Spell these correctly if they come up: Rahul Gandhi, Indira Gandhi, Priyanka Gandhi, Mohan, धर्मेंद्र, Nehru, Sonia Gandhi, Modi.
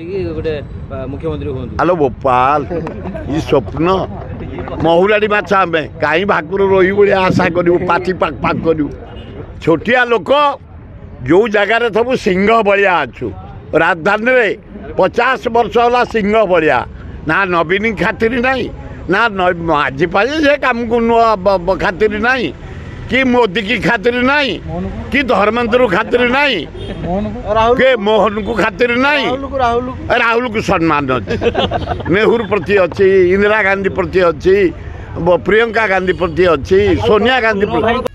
मुख्यमंत्री हेलो गोपाल ये स्वप्न महुराड़ी माछ आम कहीं भाकुर रोही भाया आशा करूँ पाटी पाक पाक करूँ छोटिया लोक जो जगार सब सिंह भाया अच्छु राजधानी रे 50 वर्ष होला सिंह भाया ना नवीन खातिर नाई ना आज से कम को नुआ खातिर नाई कि मोदी की खातिर नहीं कि धर्मेंद्र खातिर नहीं के मोहन को खातिर नहीं राहुल को सम्मान अच्छी नेहरू प्रति अच्छी इंदिरा गांधी प्रति अच्छी प्रियंका गांधी प्रति अच्छी सोनिया गांधी प्रति